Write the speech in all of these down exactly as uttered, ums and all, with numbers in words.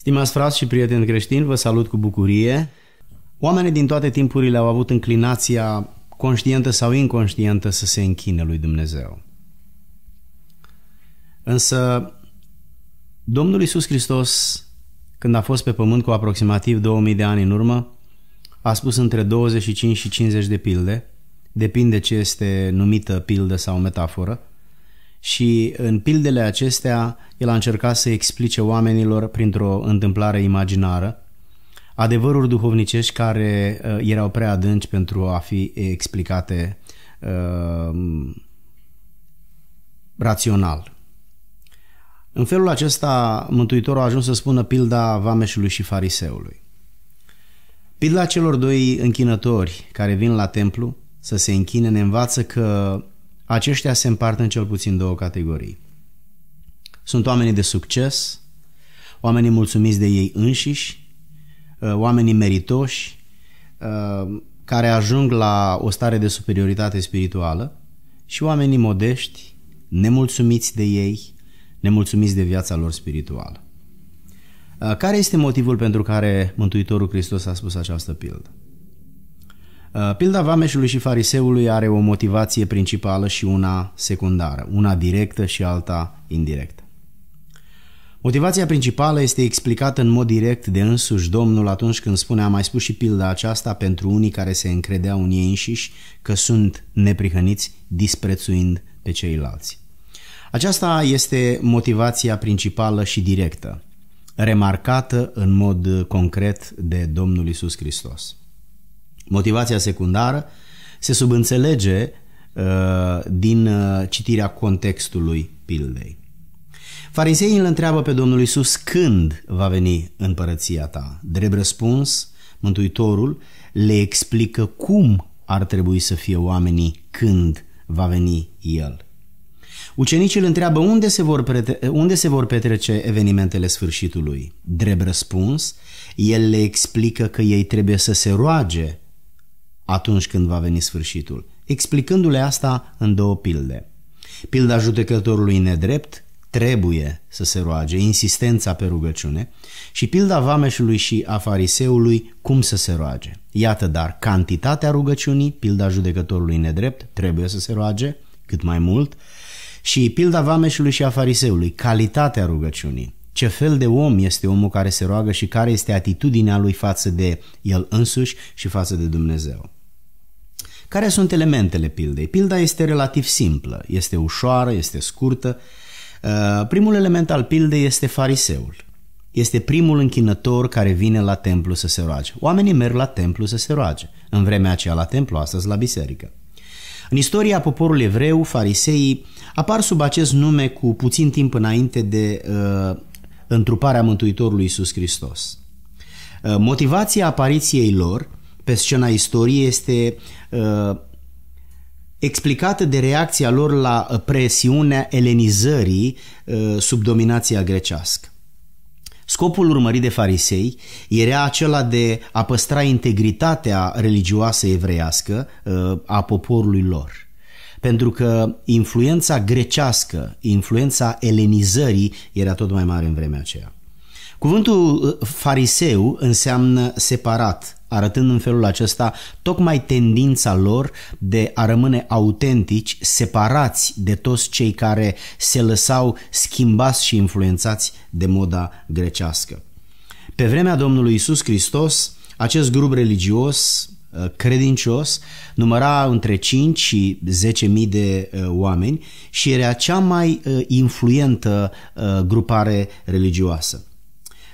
Stimați frați și prieteni creștini, vă salut cu bucurie. Oamenii din toate timpurile au avut înclinația, conștientă sau inconștientă, să se închine lui Dumnezeu. Însă Domnul Iisus Hristos, când a fost pe pământ cu aproximativ două mii de ani în urmă, a spus între douăzeci și cinci și cincizeci de pilde, depinde ce este numită pildă sau metaforă, și în pildele acestea el a încercat să explice oamenilor, printr-o întâmplare imaginară, adevăruri duhovnicești care uh, erau prea adânci pentru a fi explicate uh, rațional. În felul acesta, Mântuitorul a ajuns să spună pilda vameșului și fariseului. Pilda celor doi închinători care vin la templu să se închine ne învață că aceștia se împart în cel puțin două categorii. Sunt oamenii de succes, oamenii mulțumiți de ei înșiși, oamenii meritoși, care ajung la o stare de superioritate spirituală, și oamenii modești, nemulțumiți de ei, nemulțumiți de viața lor spirituală. Care este motivul pentru care Mântuitorul Hristos a spus această pildă? Pilda vameșului și fariseului are o motivație principală și una secundară, una directă și alta indirectă. Motivația principală este explicată în mod direct de însuși Domnul atunci când spune: am mai spus și pilda aceasta pentru unii care se încredeau în ei înșiși că sunt neprihăniți, disprețuind pe ceilalți. Aceasta este motivația principală și directă, remarcată în mod concret de Domnul Iisus Hristos. Motivația secundară se subînțelege uh, din uh, citirea contextului pildei. Fariseii îl întreabă pe Domnul Iisus: când va veni împărăția ta? Drept răspuns, Mântuitorul le explică cum ar trebui să fie oamenii când va veni El. Ucenicii îl întreabă unde se vor petre- unde se vor petrece evenimentele sfârșitului. Drept răspuns, El le explică că ei trebuie să se roage atunci când va veni sfârșitul, explicându-le asta în două pilde. Pilda judecătorului nedrept, trebuie să se roage, insistența pe rugăciune, și pilda vameșului și a fariseului, cum să se roage. Iată dar cantitatea rugăciunii: pilda judecătorului nedrept, trebuie să se roage cât mai mult, și pilda vameșului și a fariseului, calitatea rugăciunii. Ce fel de om este omul care se roagă și care este atitudinea lui față de el însuși și față de Dumnezeu. Care sunt elementele pildei? Pilda este relativ simplă, este ușoară, este scurtă. Primul element al pildei este fariseul. Este primul închinător care vine la templu să se roage. Oamenii merg la templu să se roage. În vremea aceea la templu, astăzi la biserică. În istoria poporului evreu, fariseii apar sub acest nume cu puțin timp înainte de uh, întruparea Mântuitorului Iisus Hristos. Uh, motivația apariției lor pe scena istoriei este uh, explicată de reacția lor la presiunea elenizării uh, sub dominația grecească. Scopul urmărit de farisei era acela de a păstra integritatea religioasă evreiască a poporului lor, pentru că influența grecească, influența elenizării era tot mai mare în vremea aceea. Cuvântul fariseu înseamnă separat, arătând în felul acesta tocmai tendința lor de a rămâne autentici, separați de toți cei care se lăsau schimbați și influențați de moda grecească. Pe vremea Domnului Iisus Hristos, acest grup religios, credincios, număra între cinci și zece mii de oameni și era cea mai influentă grupare religioasă.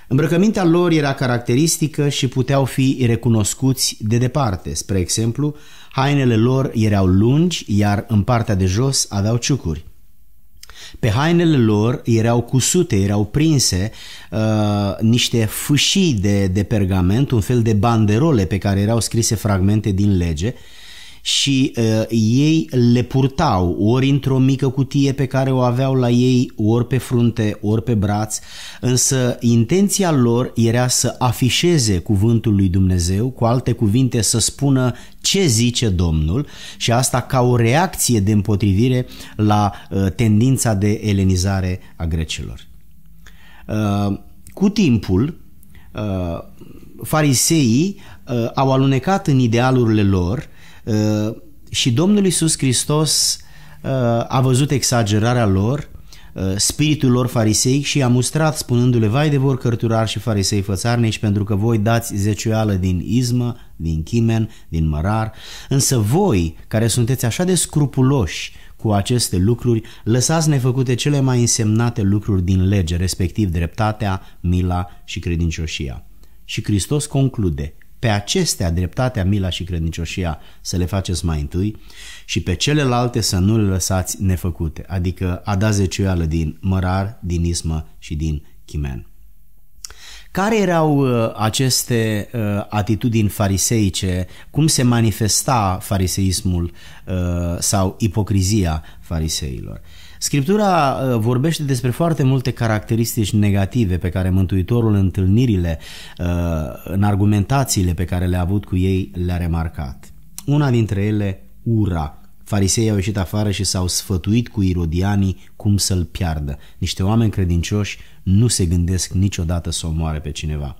Îmbrăcămintea lor era caracteristică și puteau fi recunoscuți de departe. Spre exemplu, hainele lor erau lungi, iar în partea de jos aveau ciucuri. Pe hainele lor erau cusute, erau prinse uh, niște fâșii de, de pergament, un fel de banderole pe care erau scrise fragmente din lege, și uh, ei le purtau ori într-o mică cutie pe care o aveau la ei, ori pe frunte, ori pe braț, însă intenția lor era să afișeze cuvântul lui Dumnezeu, cu alte cuvinte să spună ce zice Domnul, și asta ca o reacție de împotrivire la uh, tendința de elenizare a grecilor. Uh, Cu timpul, fariseii au alunecat în idealurile lor și Domnul Iisus Hristos a văzut exagerarea lor, spiritul lor fariseic și i-a mustrat spunându-le: vai de vor cărturari și farisei fățarnici, pentru că voi dați zecioală din izmă, din chimen, din mărar, însă voi care sunteți așa de scrupuloși cu aceste lucruri, lăsați nefăcute cele mai însemnate lucruri din lege, respectiv dreptatea, mila și credincioșia. Și Hristos conclude: pe acestea, dreptatea, mila și credincioșia, să le faceți mai întâi și pe celelalte să nu le lăsați nefăcute, adică a da zecioială din mărar, din ismă și din chimen. Care erau aceste atitudini fariseice? Cum se manifesta fariseismul sau ipocrizia fariseilor? Scriptura vorbește despre foarte multe caracteristici negative pe care Mântuitorul în întâlnirile, în argumentațiile pe care le-a avut cu ei, le-a remarcat. Una dintre ele, ura. Fariseii au ieșit afară și s-au sfătuit cu irodianii cum să-l piardă. Niște oameni credincioși nu se gândesc niciodată să omoare pe cineva.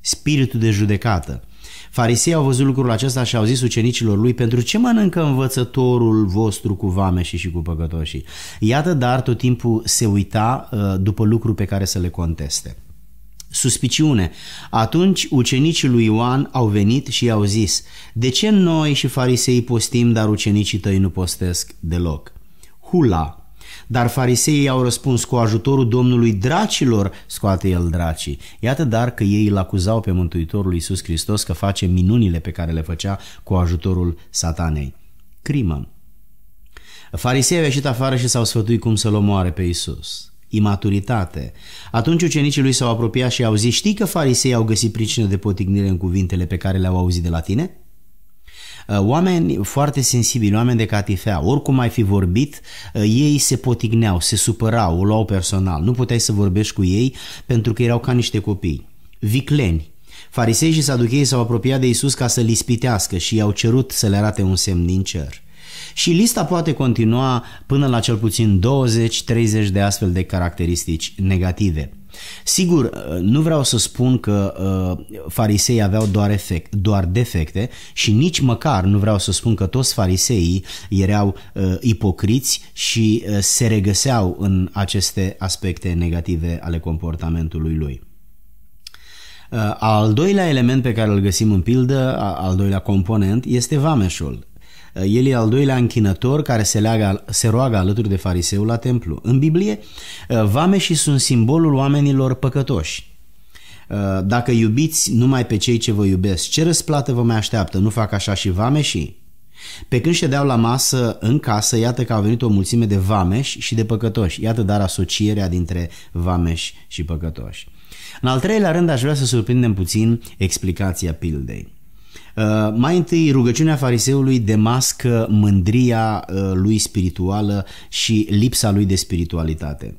Spiritul de judecată. Fariseii au văzut lucrul acesta și au zis ucenicilor lui: pentru ce mănâncă învățătorul vostru cu vameșii și cu păcătoșii? Iată, dar tot timpul se uita după lucruri pe care să le conteste. Suspiciune. Atunci ucenicii lui Ioan au venit și i-au zis: de ce noi și fariseii postim, dar ucenicii tăi nu postesc deloc? Hula. Dar fariseii au răspuns: cu ajutorul Domnului dracilor scoate el dracii. Iată dar că ei îl acuzau pe Mântuitorul Iisus Hristos că face minunile pe care le făcea cu ajutorul satanei. Crimă. Fariseii au ieșit afară și s-au sfătuit cum să-l omoare pe Iisus. Imaturitate. Atunci ucenicii lui s-au apropiat și au zis: știi că fariseii au găsit pricină de poticnire în cuvintele pe care le-au auzit de la tine? Oameni foarte sensibili, oameni de catifea, oricum ai fi vorbit, ei se potigneau, se supărau, o luau personal. Nu puteai să vorbești cu ei pentru că erau ca niște copii. Vicleni. Farisei și saducheii s-au apropiat de Iisus ca să-l ispitească și i-au cerut să le arate un semn din cer. Și lista poate continua până la cel puțin douăzeci-treizeci de astfel de caracteristici negative. Sigur, nu vreau să spun că uh, fariseii aveau doar, efect, doar defecte și nici măcar nu vreau să spun că toți fariseii erau uh, ipocriți și uh, se regăseau în aceste aspecte negative ale comportamentului lui. Uh, al doilea element pe care îl găsim în pildă, al doilea component, este vameșul. El e al doilea închinător care se, leagă, se roagă alături de fariseul la templu. În Biblie, vameșii sunt simbolul oamenilor păcătoși. Dacă iubiți numai pe cei ce vă iubesc, ce răsplată vă mai așteaptă? Nu fac așa și vameșii? Pe când ședeau la masă în casă, iată că au venit o mulțime de vameși și de păcătoși. Iată dar asocierea dintre vameși și păcătoși. În al treilea rând, aș vrea să surprindem puțin explicația pildei. Uh, mai întâi, rugăciunea fariseului demască mândria uh, lui spirituală și lipsa lui de spiritualitate.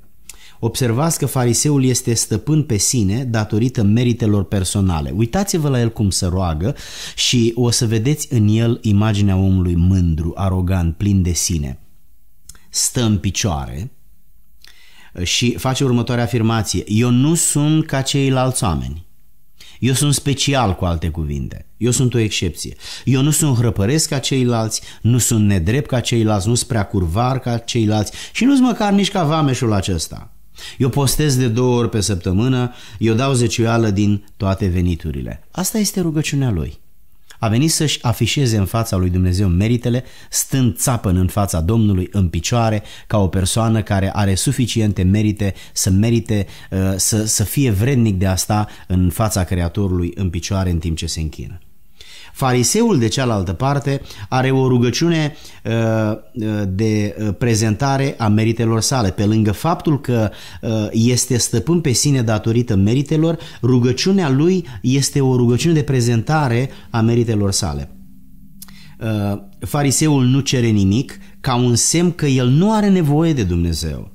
Observați că fariseul este stăpân pe sine datorită meritelor personale. Uitați-vă la el cum se roagă și o să vedeți în el imaginea omului mândru, arogant, plin de sine. Stă în picioare și face următoarea afirmație: eu nu sunt ca ceilalți oameni. Eu sunt special, cu alte cuvinte. Eu sunt o excepție. Eu nu sunt hrăpăresc ca ceilalți, nu sunt nedrept ca ceilalți, nu sunt prea curvar ca ceilalți și nu sunt măcar nici ca vameșul acesta. Eu postez de două ori pe săptămână, eu dau zecioială din toate veniturile. Asta este rugăciunea lui. A venit să-și afișeze în fața lui Dumnezeu meritele, stând țapăn în fața Domnului în picioare, ca o persoană care are suficiente merite să merite, să, să fie vrednic de a sta în fața Creatorului în picioare în timp ce se închină. Fariseul, de cealaltă parte, are o rugăciune de prezentare a meritelor sale. Pe lângă faptul că este stăpân pe sine datorită meritelor, rugăciunea lui este o rugăciune de prezentare a meritelor sale. Fariseul nu cere nimic ca un semn că el nu are nevoie de Dumnezeu.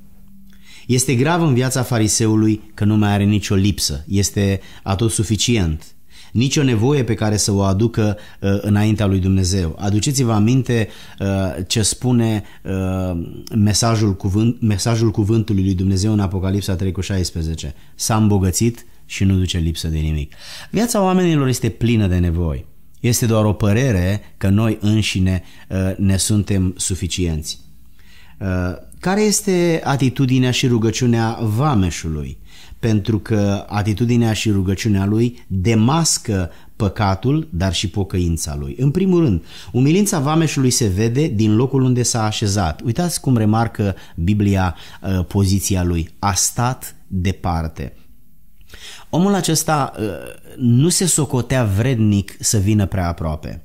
Este grav în viața fariseului că nu mai are nicio lipsă, este atotsuficient. Nici o nevoie pe care să o aducă uh, înaintea lui Dumnezeu. Aduceți-vă aminte uh, ce spune uh, mesajul, cuvânt, mesajul cuvântului lui Dumnezeu în Apocalipsa trei cu șaisprezece. S-a îmbogățit și nu duce lipsă de nimic. Viața oamenilor este plină de nevoi. Este doar o părere că noi înșine ne suntem suficienți. Care este atitudinea și rugăciunea vameșului? Pentru că atitudinea și rugăciunea lui demască păcatul, dar și pocăința lui. În primul rând, umilința vameșului se vede din locul unde s-a așezat. Uitați cum remarcă Biblia poziția lui. A stat departe. Omul acesta nu se socotea vrednic să vină prea aproape.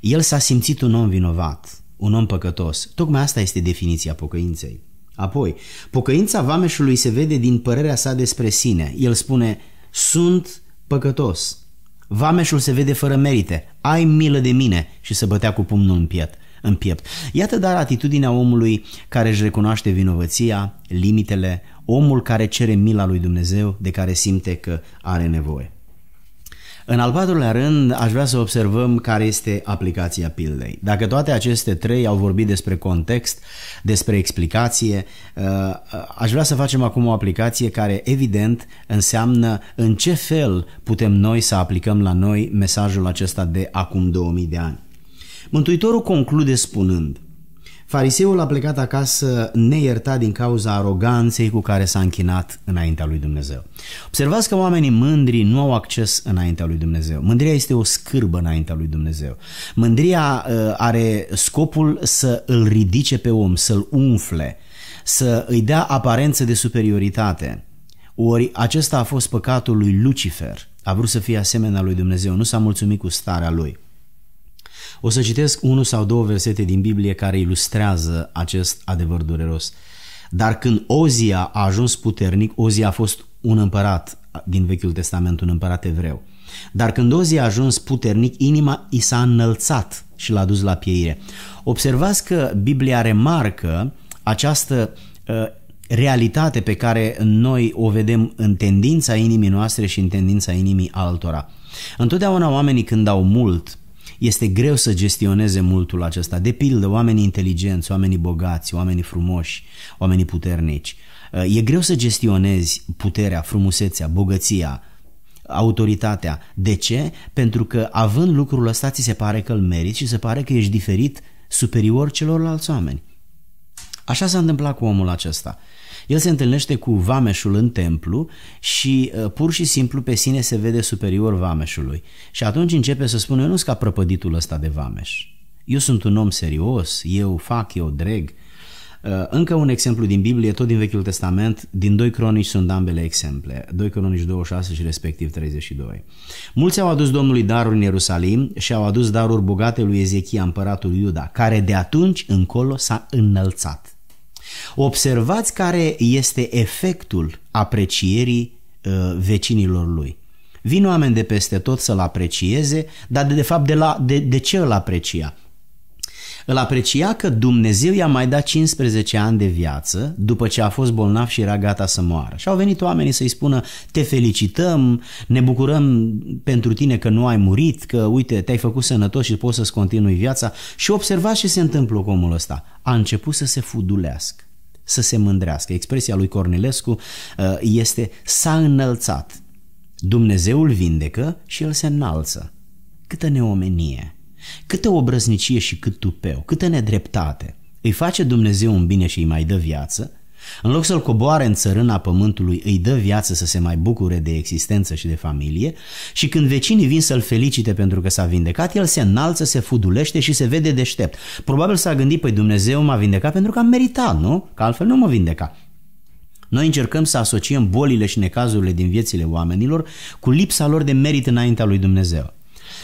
El s-a simțit un om vinovat, un om păcătos. Tocmai asta este definiția pocăinței. Apoi, pocăința vameșului se vede din părerea sa despre sine. El spune, sunt păcătos. Vameșul se vede fără merite. Ai milă de mine, și se bătea cu pumnul în piept. În piept. Iată dar atitudinea omului care își recunoaște vinovăția, limitele, omul care cere mila lui Dumnezeu de care simte că are nevoie. În al patrulea rând, aș vrea să observăm care este aplicația pildei. Dacă toate aceste trei au vorbit despre context, despre explicație, aș vrea să facem acum o aplicație care, evident, înseamnă în ce fel putem noi să aplicăm la noi mesajul acesta de acum două mii de ani. Mântuitorul conclude spunând: fariseul a plecat acasă neiertat din cauza aroganței cu care s-a închinat înaintea lui Dumnezeu. Observați că oamenii mândri nu au acces înaintea lui Dumnezeu. Mândria este o scârbă înaintea lui Dumnezeu. Mândria are scopul să îl ridice pe om, să-l umfle, să îi dea aparență de superioritate. Ori acesta a fost păcatul lui Lucifer. A vrut să fie asemenea lui Dumnezeu, nu s-a mulțumit cu starea lui. O să citesc unul sau două versete din Biblie care ilustrează acest adevăr dureros. Dar când Ozia a ajuns puternic, Ozia a fost un împărat din Vechiul Testament, un împărat evreu. Dar când Ozia a ajuns puternic, inima i s-a înălțat și l-a dus la pieire. Observați că Biblia remarcă această uh, realitate pe care noi o vedem în tendința inimii noastre și în tendința inimii altora. Întotdeauna oamenii când au mult, este greu să gestioneze multul acesta. De pildă, oamenii inteligenți, oamenii bogați, oamenii frumoși, oamenii puternici. E greu să gestionezi puterea, frumusețea, bogăția, autoritatea. De ce? Pentru că având lucrul ăsta ți se pare că îl meriți și se pare că ești diferit, superior celorlalți oameni. Așa s-a întâmplat cu omul acesta. El se întâlnește cu vameșul în templu și pur și simplu pe sine se vede superior vameșului. Și atunci începe să spună, eu nu-s ca prăpăditul ăsta de vameș. Eu sunt un om serios, eu fac, eu dreg. Încă un exemplu din Biblie, tot din Vechiul Testament, din doi Cronici sunt ambele exemple, doi Cronici douăzeci și șase și respectiv treizeci și doi. Mulți au adus Domnului daruri în Ierusalim și au adus daruri bogate lui Ezechia, împăratul Iuda, care de atunci încolo s-a înălțat. Observați care este efectul aprecierii uh, vecinilor lui. Vin oameni de peste tot să-l aprecieze, dar de, de fapt de, la, de, de ce îl aprecia? Îl aprecia că Dumnezeu i-a mai dat cincisprezece ani de viață după ce a fost bolnav și era gata să moară. Și au venit oamenii să-i spună, te felicităm, ne bucurăm pentru tine că nu ai murit, că uite, te-ai făcut sănătos și poți să-ți continui viața. Și observați ce se întâmplă cu omul ăsta. A început să se fudulească, să se mândrească. Expresia lui Cornilescu este s-a înălțat. Dumnezeu îl vindecă și el se înalță. Câtă neomenie! Câtă obrăznicie și cât tupeu, câtă nedreptate. Îi face Dumnezeu un bine și îi mai dă viață, în loc să-l coboare în țărâna pământului, îi dă viață să se mai bucure de existență și de familie, și când vecinii vin să-l felicite pentru că s-a vindecat, el se înalță, se fudulește și se vede deștept. Probabil s-a gândit, păi Dumnezeu m-a vindecat pentru că am meritat, nu? Că altfel nu m-a vindecat. Noi încercăm să asociem bolile și necazurile din viețile oamenilor cu lipsa lor de merit înaintea lui Dumnezeu.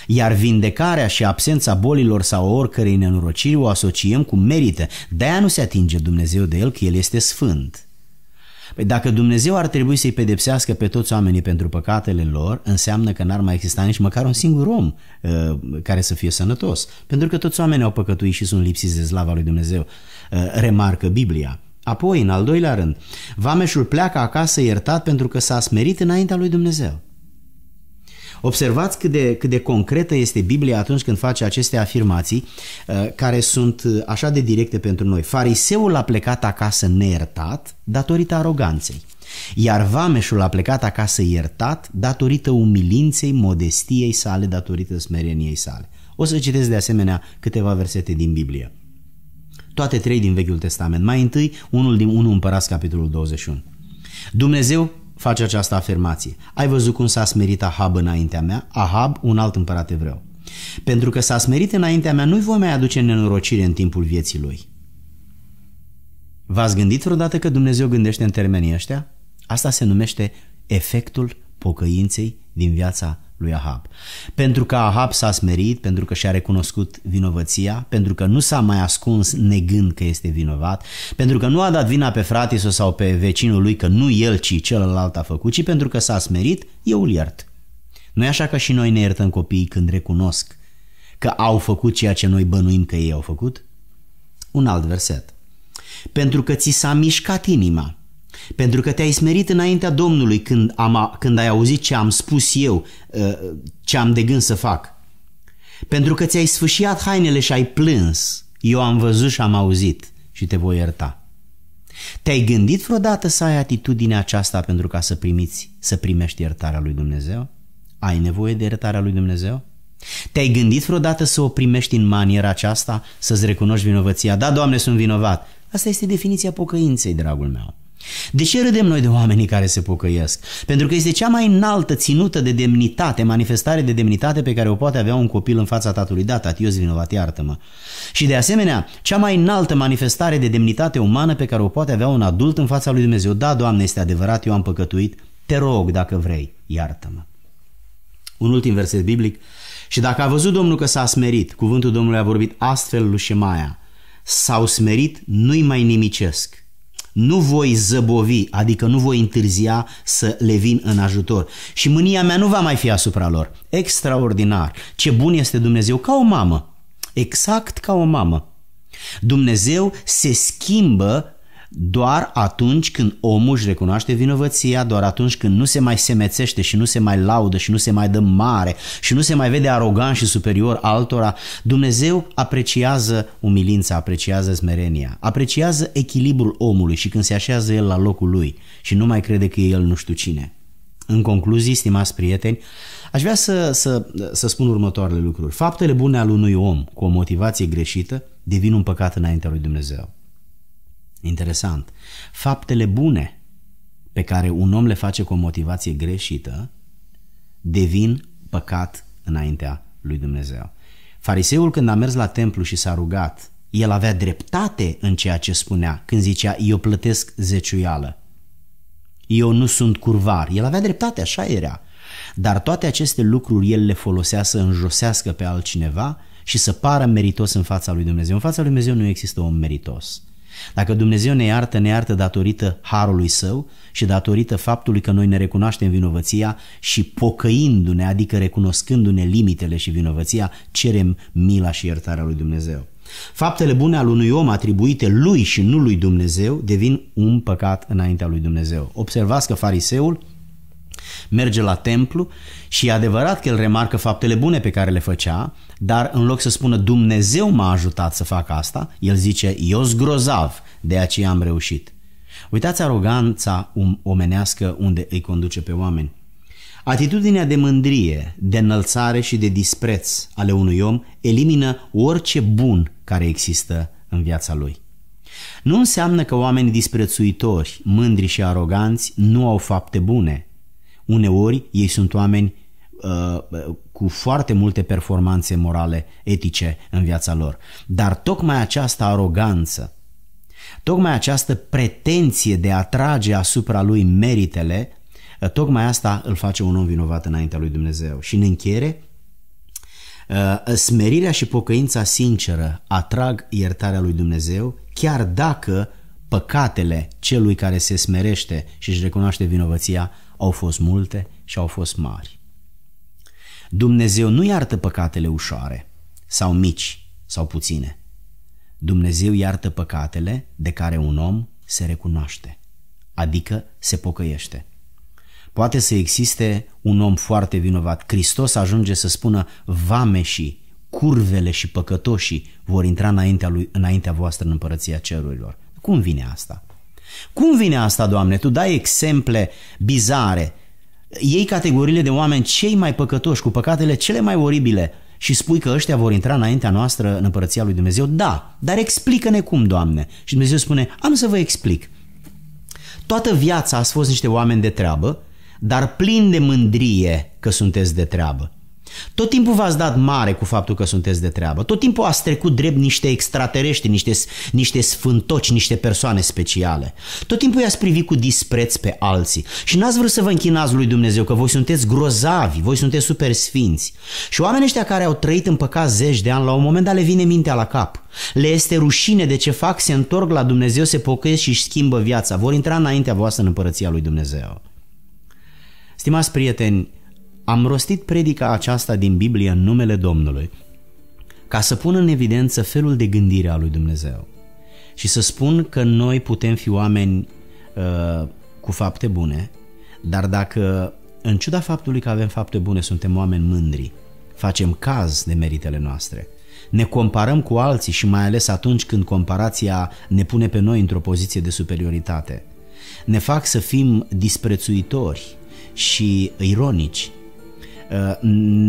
Iar vindecarea și absența bolilor sau oricărei nenorociri o asociem cu merite. De-aia nu se atinge Dumnezeu de el, că el este sfânt. Păi dacă Dumnezeu ar trebui să-i pedepsească pe toți oamenii pentru păcatele lor, înseamnă că n-ar mai exista nici măcar un singur om uh, care să fie sănătos. Pentru că toți oamenii au păcătuit și sunt lipsiți de slava lui Dumnezeu, uh, remarcă Biblia. Apoi, în al doilea rând, vameșul pleacă acasă iertat pentru că s-a smerit înaintea lui Dumnezeu. Observați cât de, cât de concretă este Biblia atunci când face aceste afirmații care sunt așa de directe pentru noi. Fariseul a plecat acasă neiertat datorită aroganței, iar vameșul a plecat acasă iertat datorită umilinței, modestiei sale, datorită smereniei sale. O să citesc de asemenea câteva versete din Biblie. Toate trei din Vechiul Testament. Mai întâi, unul din Unu Împărați, capitolul douăzeci și unu. Dumnezeu face această afirmație. Ai văzut cum s-a smerit Ahab înaintea mea, Ahab, un alt împărat evreu. Pentru că s-a smerit înaintea mea, nu-i voi mai aduce nenorocire în timpul vieții lui. V-ați gândit vreodată că Dumnezeu gândește în termenii ăștia? Asta se numește efectul pocăinței din viața lui Ahab. Pentru că Ahab s-a smerit, pentru că și-a recunoscut vinovăția, pentru că nu s-a mai ascuns negând că este vinovat, pentru că nu a dat vina pe fratele său sau pe vecinul lui că nu el, ci celălalt a făcut, ci pentru că s-a smerit, eu îl iert. Nu e așa că și noi ne iertăm copiii când recunosc că au făcut ceea ce noi bănuim că ei au făcut? Un alt verset. Pentru că ți s-a mișcat inima, pentru că te-ai smerit înaintea Domnului când, am, când ai auzit ce am spus eu, ce am de gând să fac. Pentru că ți-ai sfâșiat hainele și ai plâns. Eu am văzut și am auzit și te voi ierta. Te-ai gândit vreodată să ai atitudinea aceasta pentru ca să, primiți, să primești iertarea lui Dumnezeu? Ai nevoie de iertarea lui Dumnezeu? Te-ai gândit vreodată să o primești în maniera aceasta, să-ți recunoști vinovăția? Da, Doamne, sunt vinovat. Asta este definiția pocăinței, dragul meu. De ce râdem noi de oamenii care se pocăiesc? Pentru că este cea mai înaltă ținută de demnitate, manifestare de demnitate pe care o poate avea un copil în fața tatălui. Da, tati, eu sunt vinovat, iartă-mă. Și de asemenea, cea mai înaltă manifestare de demnitate umană pe care o poate avea un adult în fața lui Dumnezeu. Da, Doamne, este adevărat, eu am păcătuit, te rog dacă vrei, iartă-mă. Un ultim verset biblic. Și dacă a văzut Domnul că s-a smerit, cuvântul Domnului a vorbit astfel lui Șemaia: s-au smerit, nu-i mai nimicesc. Nu voi zăbovi, adică nu voi întârzia să le vin în ajutor. Și mânia mea nu va mai fi asupra lor. Extraordinar! Ce bun este Dumnezeu, ca o mamă. Exact ca o mamă. Dumnezeu se schimbă doar atunci când omul își recunoaște vinovăția, doar atunci când nu se mai semețește și nu se mai laudă și nu se mai dă mare și nu se mai vede arogant și superior altora. Dumnezeu apreciază umilința, apreciază smerenia, apreciază echilibrul omului și când se așează el la locul lui și nu mai crede că e el nu știu cine. În concluzie, stimați prieteni, aș vrea să, să, să spun următoarele lucruri. Faptele bune ale unui om cu o motivație greșită devin un păcat înaintea lui Dumnezeu. Interesant. Faptele bune pe care un om le face cu o motivație greșită devin păcat înaintea lui Dumnezeu. Fariseul, când a mers la templu și s-a rugat, el avea dreptate în ceea ce spunea când zicea: eu plătesc zeciuială, eu nu sunt curvar. El avea dreptate, așa era. Dar toate aceste lucruri el le folosea să înjosească pe altcineva și să pară meritos în fața lui Dumnezeu. În fața lui Dumnezeu nu există om meritos. Dacă Dumnezeu ne iartă, ne iartă datorită harului său și datorită faptului că noi ne recunoaștem vinovăția și pocăindu-ne, adică recunoscându-ne limitele și vinovăția, cerem mila și iertarea lui Dumnezeu. Faptele bune ale unui om atribuite lui și nu lui Dumnezeu devin un păcat înaintea lui Dumnezeu. Observați că fariseul merge la templu și e adevărat că el remarcă faptele bune pe care le făcea, dar în loc să spună Dumnezeu m-a ajutat să fac asta, el zice eu sunt grozav, de aceea am reușit. Uitați aroganța omenească unde îi conduce pe oameni. Atitudinea de mândrie, de înălțare și de dispreț ale unui om elimină orice bun care există în viața lui. Nu înseamnă că oamenii disprețuitori, mândri și aroganți nu au fapte bune. Uneori ei sunt oameni uh, cu foarte multe performanțe morale, etice în viața lor. Dar tocmai această aroganță, tocmai această pretenție de a trage asupra lui meritele, uh, tocmai asta îl face un om vinovat înaintea lui Dumnezeu. Și în încheiere, uh, smerirea și pocăința sinceră atrag iertarea lui Dumnezeu, chiar dacă păcatele celui care se smerește și își recunoaște vinovăția au fost multe și au fost mari. Dumnezeu nu iartă păcatele ușoare sau mici sau puține. Dumnezeu iartă păcatele de care un om se recunoaște, adică se pocăiește. Poate să existe un om foarte vinovat. Hristos ajunge să spună: vameșii, curvele și păcătoșii vor intra înaintea, lui, înaintea voastră în împărăția cerurilor. Cum vine asta? Cum vine asta, Doamne? Tu dai exemple bizare. Iei categoriile de oameni cei mai păcătoși, cu păcatele cele mai oribile, și spui că ăștia vor intra înaintea noastră în împărăția lui Dumnezeu? Da, dar explică-ne cum, Doamne. Și Dumnezeu spune: am să vă explic. Toată viața ați fost niște oameni de treabă, dar plini de mândrie că sunteți de treabă. Tot timpul v-ați dat mare cu faptul că sunteți de treabă. Tot timpul ați trecut drept niște extratereștri, niște, niște sfântoci, niște persoane speciale. Tot timpul i-ați privit cu dispreț pe alții. Și n-ați vrut să vă închinați lui Dumnezeu, că voi sunteți grozavi, voi sunteți super sfinți. Și oamenii ăștia care au trăit în păcat zeci de ani, la un moment dat le vine mintea la cap. Le este rușine de ce fac, se întorc la Dumnezeu, se pocăiesc și își schimbă viața. Vor intra înaintea voastră în împărăția lui Dumnezeu. Stimați prieteni, am rostit predica aceasta din Biblie în numele Domnului ca să pun în evidență felul de gândire a lui Dumnezeu și să spun că noi putem fi oameni uh, cu fapte bune, dar dacă în ciuda faptului că avem fapte bune suntem oameni mândri, facem caz de meritele noastre, ne comparăm cu alții și mai ales atunci când comparația ne pune pe noi într-o poziție de superioritate, ne fac să fim disprețuitori și ironici,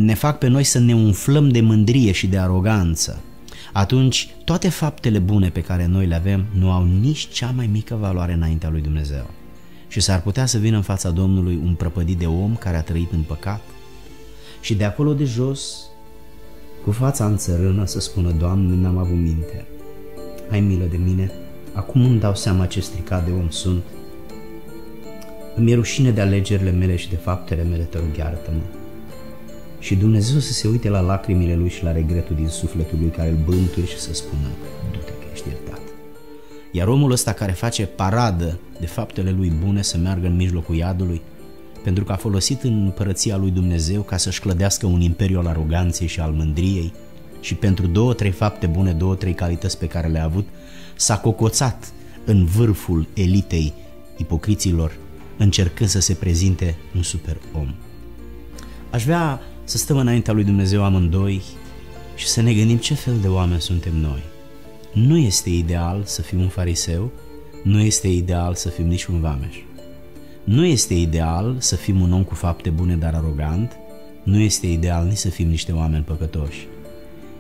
ne fac pe noi să ne umflăm de mândrie și de aroganță, atunci toate faptele bune pe care noi le avem nu au nici cea mai mică valoare înaintea lui Dumnezeu. Și s-ar putea să vină în fața Domnului un prăpădit de om care a trăit în păcat și de acolo de jos, cu fața în țărână, să spună: Doamne, n-am avut minte, ai milă de mine, acum îmi dau seama ce stricat de om sunt, îmi e rușine de alegerile mele și de faptele mele, te rog, iartă-mă. Și Dumnezeu să se uite la lacrimile lui și la regretul din sufletul lui care îl bântuie și să spună: du-te că ești iertat. Iar omul ăsta care face paradă de faptele lui bune să meargă în mijlocul iadului, pentru că a folosit în împărăția lui Dumnezeu ca să-și clădească un imperiu al aroganței și al mândriei, și pentru două, trei fapte bune, două, trei calități pe care le-a avut, s-a cocoțat în vârful elitei ipocriților, încercând să se prezinte un super om. Aș vrea să stăm înaintea lui Dumnezeu amândoi și să ne gândim ce fel de oameni suntem noi. Nu este ideal să fim un fariseu, nu este ideal să fim nici un vameș. Nu este ideal să fim un om cu fapte bune, dar arogant, nu este ideal nici să fim niște oameni păcătoși.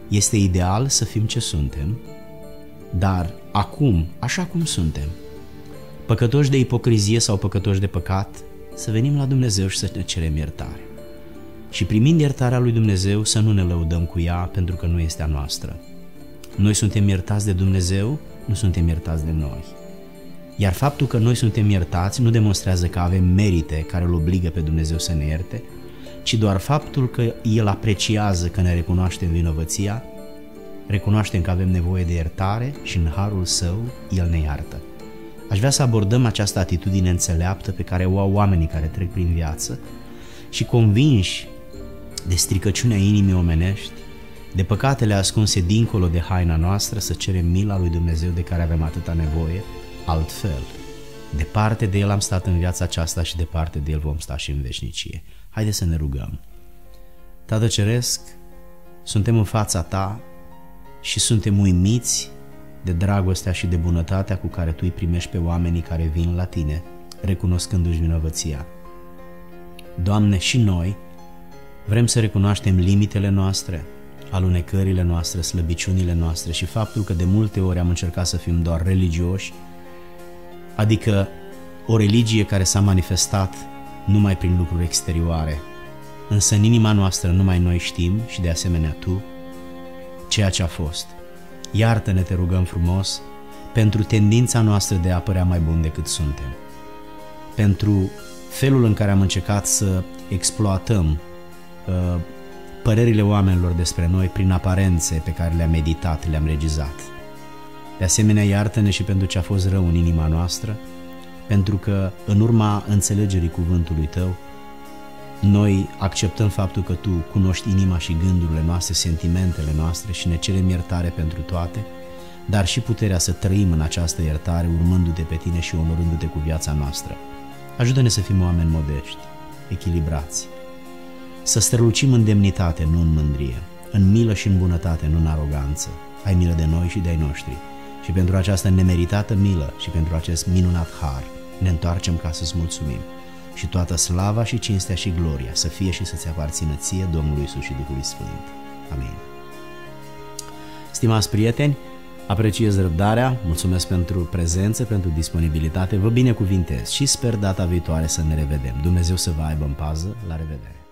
Este ideal să fim ce suntem, dar acum, așa cum suntem, păcătoși de ipocrizie sau păcătoși de păcat, să venim la Dumnezeu și să ne cerem iertare. Și primind iertarea lui Dumnezeu să nu ne lăudăm cu ea, pentru că nu este a noastră. Noi suntem iertați de Dumnezeu, nu suntem iertați de noi. Iar faptul că noi suntem iertați nu demonstrează că avem merite care îl obligă pe Dumnezeu să ne ierte, ci doar faptul că El apreciază că ne recunoaștem vinovăția, recunoaștem că avem nevoie de iertare și în harul Său El ne iartă. Aș vrea să abordăm această atitudine înțeleaptă pe care o au oamenii care trec prin viață și convinși de stricăciunea inimii omenești, de păcatele ascunse dincolo de haina noastră, să cerem mila lui Dumnezeu de care avem atâta nevoie. Altfel, departe de El am stat în viața aceasta și departe de El vom sta și în veșnicie. Haideți să ne rugăm. Tată Ceresc, suntem în fața Ta și suntem uimiți de dragostea și de bunătatea cu care Tu îi primești pe oamenii care vin la Tine, recunoscându-și vinovăția. Doamne, și noi vrem să recunoaștem limitele noastre, alunecările noastre, slăbiciunile noastre și faptul că de multe ori am încercat să fim doar religioși, adică o religie care s-a manifestat numai prin lucruri exterioare. Însă în inima noastră numai noi știm și de asemenea Tu ceea ce a fost. Iartă-ne, te rugăm frumos, pentru tendința noastră de a părea mai buni decât suntem, pentru felul în care am încercat să exploatăm părerile oamenilor despre noi prin aparențe pe care le-am meditat, le-am regizat. De asemenea, iartă-ne și pentru ce a fost rău în inima noastră, pentru că în urma înțelegerii cuvântului Tău, noi acceptăm faptul că Tu cunoști inima și gândurile noastre, sentimentele noastre și ne cerem iertare pentru toate, dar și puterea să trăim în această iertare, urmându-Te pe Tine și onorându-Te cu viața noastră. Ajută-ne să fim oameni modești, echilibrați. Să strălucim în demnitate, nu în mândrie, în milă și în bunătate, nu în aroganță. Ai milă de noi și de ai noștri. Și pentru această nemeritată milă și pentru acest minunat har ne întoarcem ca să-ți mulțumim. Și toată slava și cinstea și gloria să fie și să-ți aparțină ție, Domnului Iisus și Duhului Sfânt. Amin. Stimați prieteni, apreciez răbdarea, mulțumesc pentru prezență, pentru disponibilitate, vă binecuvintez și sper data viitoare să ne revedem. Dumnezeu să vă aibă în pază, la revedere!